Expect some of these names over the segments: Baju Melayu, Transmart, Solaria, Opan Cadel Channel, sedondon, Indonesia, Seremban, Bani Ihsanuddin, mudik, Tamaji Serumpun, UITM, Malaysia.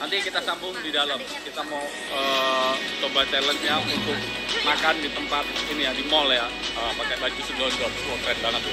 Nanti kita sambung di dalam. Kita mau coba challenge-nya untuk makan di tempat ini ya, di mall ya. Pakai baju sedondong, keren banget tuh.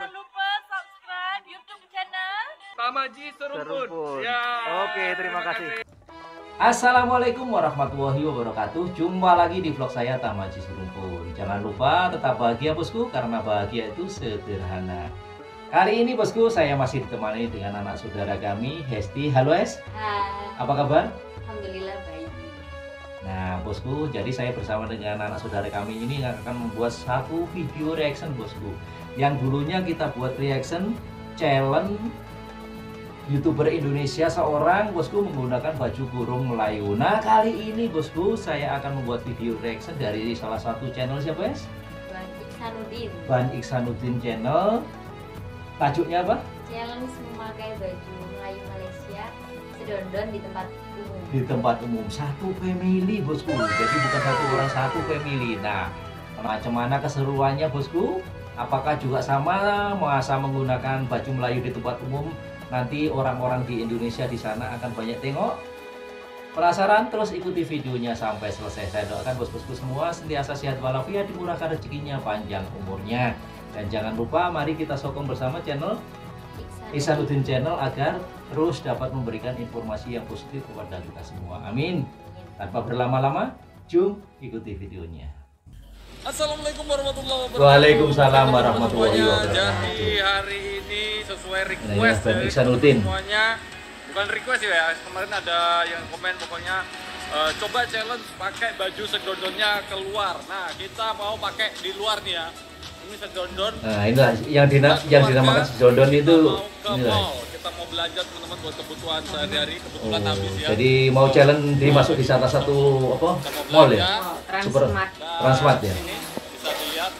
Jangan lupa subscribe YouTube channel Tamaji Serumpun. Ya. Oke, terima kasih. Assalamualaikum warahmatullahi wabarakatuh. Jumpa lagi di vlog saya Tamaji Serumpun. Jangan lupa tetap bahagia bosku, karena bahagia itu sederhana. Kali ini bosku saya masih ditemani dengan anak saudara kami, Hesti. Halo Hes. Hai. Apa kabar? Alhamdulillah baik. Nah bosku, jadi saya bersama dengan anak saudara kami ini akan membuat satu video reaction bosku. Yang dulunya kita buat reaction challenge YouTuber Indonesia seorang bosku menggunakan baju kurung Melayu. Nah kali ini bosku saya akan membuat video reaction dari salah satu channel siapa ya? Bani Ihsanuddin. Bani Ihsanuddin channel. Tajuknya apa? Challenge memakai baju Melayu Malaysia sedondon di tempat umum. Di tempat umum, satu family bosku. Jadi bukan satu orang, satu family. Nah macam mana keseruannya bosku? Apakah juga sama masa menggunakan baju Melayu di tempat umum? Nanti orang-orang di Indonesia di sana akan banyak tengok. Penasaran? Terus ikuti videonya sampai selesai. Saya doakan bos-bosku semua senantiasa sehat walafiat, dimurahkan rezekinya, panjang umurnya. Dan jangan lupa mari kita sokong bersama channel Ihsanuddin Channel agar terus dapat memberikan informasi yang positif kepada kita semua. Amin. Tanpa berlama-lama, jom ikuti videonya. Assalamualaikum warahmatullahi wabarakatuh. Waalaikumsalam warahmatullahi wabarakatuh. Jadi hari ini sesuai request ya, dari semuanya. Bukan request ya, kemarin ada yang komen pokoknya coba challenge pakai baju sedondonnya keluar. Nah kita mau pakai di luar nih ya. Ini sedondon. Nah inilah yang dinamakan sedondon itu. Kita mau belajar teman-teman buat kebutuhan sehari-hari, kebetulan habis ya. Jadi mau challenge dimasuk di salah satu apa? Mall ya? Transmart. Transmart ya. Ini bisa dilihat.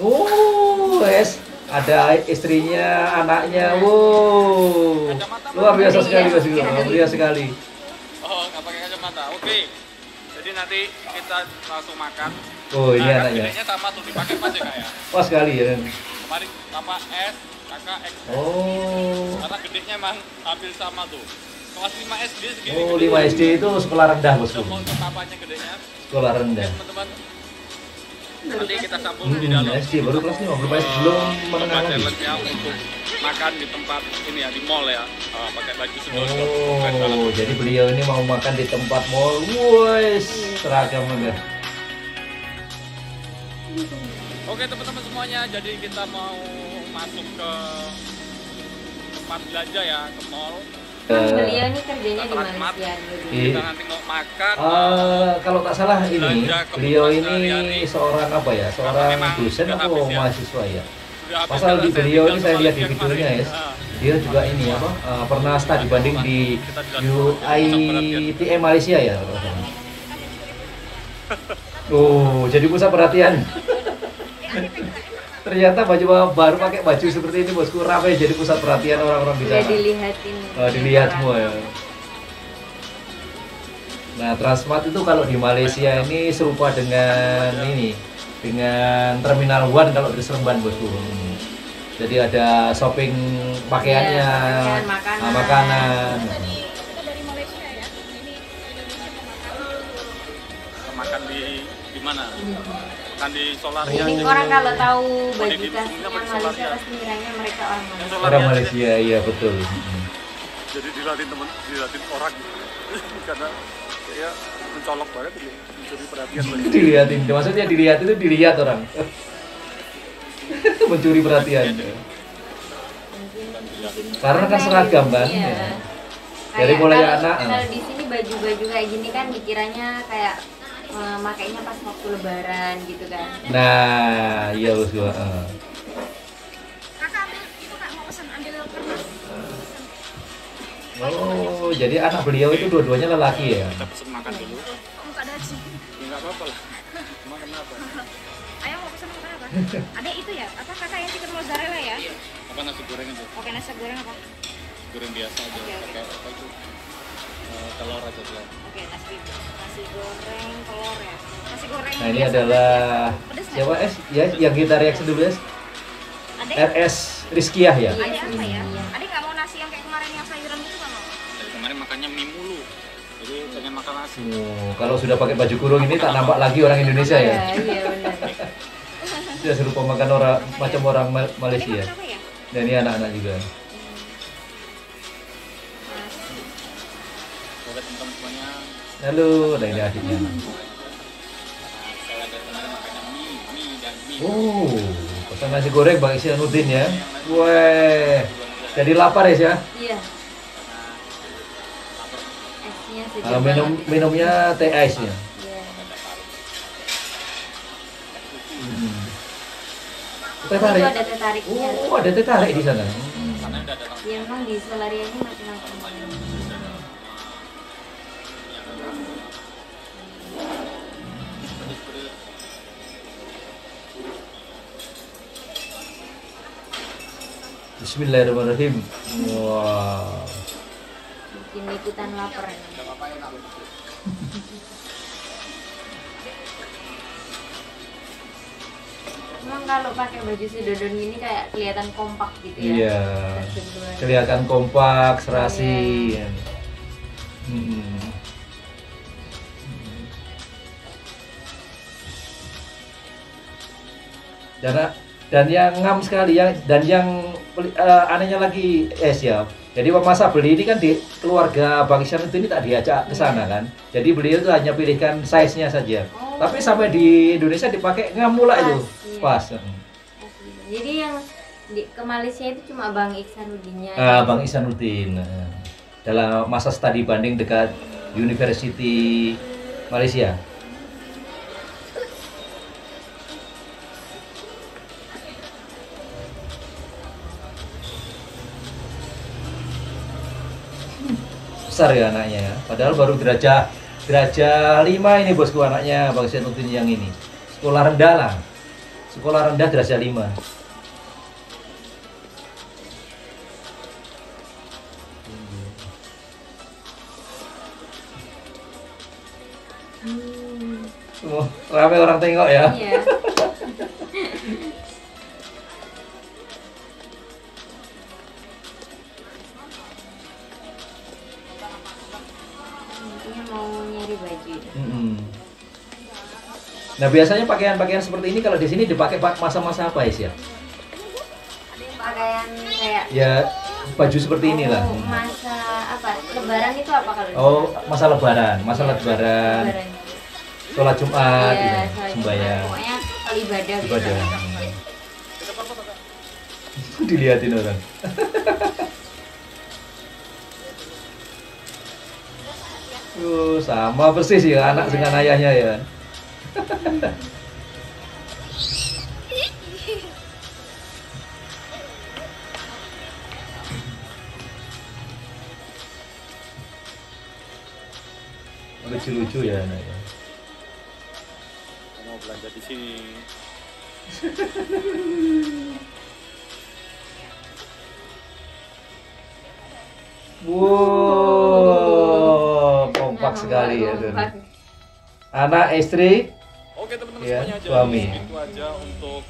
Oh, es ada istrinya, anaknya. Wow. Luar biasa sekali Mas. Luar biasa sekali. Oh, enggak pakai kacamata. Oke. Jadi nanti kita langsung makan. Oh, iya anaknya. Kayaknya sama tuh dipakai Mas ya, Kak ya. Pas sekali ya. Kemarin Bapak S, Kakak X. Oh. Karena gedenya emang hampir sama tuh. Kelas 5 SD segini. Oh, 5 SD itu sekolah rendah, Bosku. Sekolah rendah. Teman-teman. Nanti kita sambung di dalam. SD baru kelas 5, belum menengah lagi. Untuk makan di tempat ini ya, di mall ya. Pakai baju sedondon. Oh, jadi beliau ini mau makan di tempat mall. Wes, seragam banget. Oke, teman-teman semuanya, jadi kita mau masuk ke tempat belanja ya, ke mall. Beliau ini kerjanya di Malaysia. Kita nanti mau makan. Kalau tak salah ini, beliau ini seorang apa ya? Seorang dosen atau mahasiswa ya? Pasal di beliau ini saya lihat di videonya ya, dia juga ini apa? Pernah studi banding di UITM Malaysia ya. Oh, jadi pusat perhatian. Ternyata baju baru pakai baju seperti ini bosku, ramai jadi pusat perhatian orang-orang di sana. Dilihatin. Dilihat semua ya. Nah, Transmart itu kalau di Malaysia ini serupa dengan ini, dengan Terminal One kalau di Seremban bosku. Jadi ada shopping pakaiannya, ya, makanan. Dari Malaysia ya. Ini Indonesia makan di mana? Makan di Solaria. Ini orang kalau tahu baju khasnya Malaysia pasti kiranya mereka orang Malaysia. Orang Malaysia, iya betul. Jadi dilatih teman, dilatih orang karena ya mencolok banget ini, mencuri perhatian. Dilihatin, maksudnya dilihat itu dilihat orang. Mencuri perhatian. Karena kan seragam banget. Dari mulai anak. Kalau di sini baju-baju kayak gini kan dikiranya kayak makainya pas waktu lebaran gitu kan. Nah, iya bos gua. Kakak ambil itu Kak, mau pesan ambil kertas. Oh, jadi anak beliau itu dua-duanya lelaki ya. Kita pesan makan dulu. Enggak ada sih. Enggak apa-apa lah. Cuma kenapa? Ayah mau pesan makan apa? Ada itu ya, apa Kakak yang chicken mozzarella ya? Iya. Apa nasi goreng itu? Oke, nasi goreng apa? Goreng biasa aja. Pakai apa itu? Telur aja telur. Oke, nasi goreng telur ya. Nasi Nah ini adalah siapa es? Ya, yang kita reaksi dulu es. RS Rizkyah ya. Ada apa ya? Ada nggak mau nasi yang kayak kemarin yang sayuran itu nggak mau? Kemarin makannya mie mulu, jadi hanya makan nasi. Oh, kalau sudah pakai baju kurung ini tak nampak lagi orang Indonesia ya. Iya benar. Sudah serupa makan orang macam orang Malaysia. Dan ini anak-anak juga. Halo, dan ini adiknya. Oh, pesan nasi goreng Bang Ihsanuddin ya. Weh, jadi lapar ya, Syah? Iya. Minumnya teh ice ya. Teh tarik. Ada teh tariknya. Oh, ada teh tarik di sana. Iya, memang di Solaria ini macam apa? Bismillahirrahmanirrahim. Wow. Bikin ikutan lapar. Memang kalau pakai baju Sidodon ini kayak kelihatan kompak gitu ya. Iya. Kelihatan kompak, serasi. Iya. Dan yang ngam sekali ya, dan yang anehnya lagi ya. Jadi masa beli ini kan di keluarga Bang Ihsanuddin ini tak diajak ke sana kan. Jadi beliau itu hanya pilihkan size-nya saja. Oh. Tapi sampai di Indonesia dipakai ngam mula itu. Iya. Pas. Jadi yang ke Malaysia itu cuma Bang Ihsanuddinnya. Ah, Bang Ihsanuddin. Dalam masa studi banding dekat University Malaysia. Besar ya anaknya ya, padahal baru derajat 5 ini bosku anaknya Bang Ihsanuddin yang ini. Sekolah rendah lah, sekolah rendah derajat 5. Oh, rame orang tengok ya. Iya. Nah biasanya pakaian-pakaian seperti ini kalau di sini dipakai masa-masa apa ya? Pakaian kayak ya baju seperti inilah. Masa apa? Lebaran itu apa kalau? Oh masa lebaran, masa ya, lebaran. Sholat Jumat, ya, sembahyang. Pokoknya kalau ibadah. Dilihatin orang. Sama persis ya anak dengan ayahnya ya. Lucu-lucu ya anaknya. Mau belanja di sini. Wow, kompak sekali ya tuh. Anak istri. Oke teman-teman ya, semuanya suami. Jadi itu aja untuk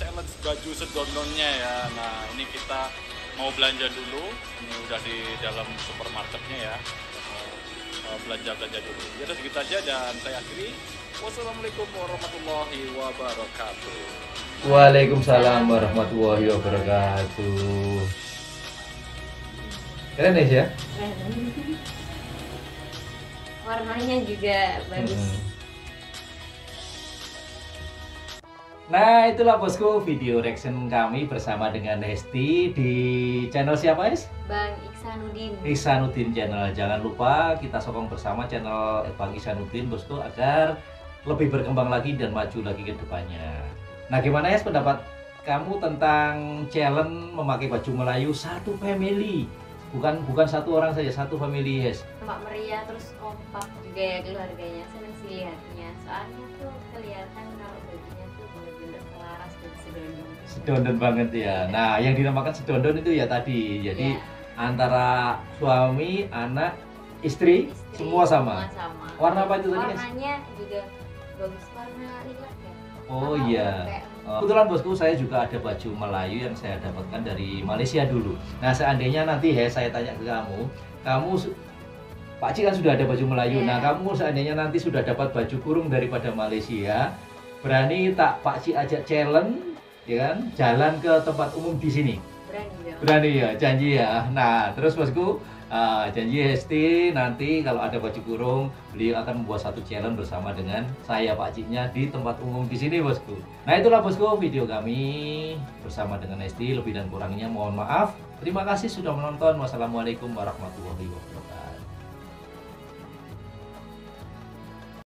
challenge baju sedondonnya ya. Nah ini kita mau belanja dulu. Ini udah di dalam supermarketnya ya. Belanja dulu. Jadi segitu aja dan saya akhiri. Wassalamualaikum warahmatullahi wabarakatuh. Waalaikumsalam warahmatullahi wabarakatuh. Keren ya? Warnanya juga bagus. Nah itulah bosku video reaction kami bersama dengan Hesti di channel siapa es? Bang Ihsanuddin. Ihsanuddin channel. Jangan lupa kita sokong bersama channel Bang Ihsanuddin bosku agar lebih berkembang lagi dan maju lagi ke depannya. Nah gimana es pendapat kamu tentang challenge memakai baju Melayu satu family? Bukan satu orang saja, satu family yes. Mbak Maria terus kompak juga ya keluarganya, senang sih lihatnya. Soalnya tuh kelihatan kalau bajunya tuh bener-bener selaras dan sedondon. Sedondon banget ya. Nah, yang dinamakan sedondon itu ya tadi. Jadi antara suami, anak, istri semua sama. Warna apa itu tadi? Warnanya juga bagus warna lilac ya. Oh iya. Kebetulan bosku, saya juga ada baju Melayu yang saya dapatkan dari Malaysia dulu. Nah, seandainya nanti ya saya tanya ke kamu, Pak Cik kan sudah ada baju Melayu. Nah, kamu seandainya nanti sudah dapat baju kurung daripada Malaysia, berani tak Pak Cik ajak challenge, ya kan? Jalan ke tempat umum di sini. Berani ya. Berani ya, janji ya. Nah, terus bosku, janji Hesti nanti kalau ada baju kurung, beliau akan membuat satu challenge bersama dengan saya Pak Ciknya di tempat umum di sini bosku. Nah itulah bosku video kami bersama dengan Hesti, lebih dan kurangnya mohon maaf. Terima kasih sudah menonton. Wassalamualaikum warahmatullahi wabarakatuh.